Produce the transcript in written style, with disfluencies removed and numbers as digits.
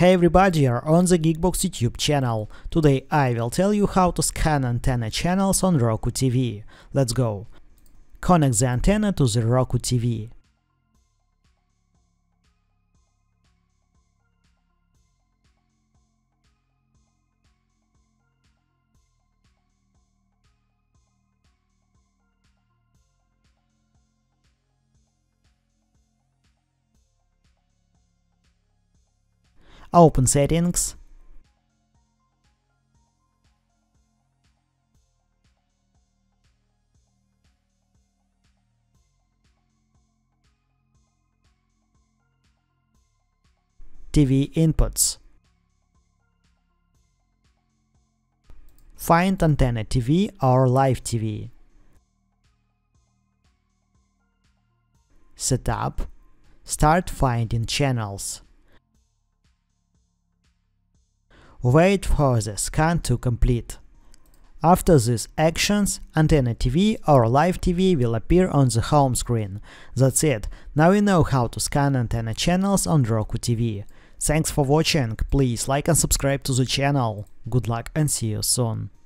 Hey everybody, here on the GeekBox YouTube channel. Today I will tell you how to scan antenna channels on Roku TV. Let's go. Connect the antenna to the Roku TV. Open settings, TV inputs, find antenna TV or live TV, setup, start finding channels. Wait for the scan to complete. After these actions, antenna TV or live TV will appear on the home screen. That's it, now we know how to scan antenna channels on Roku TV. Thanks for watching, please like and subscribe to the channel. Good luck and see you soon.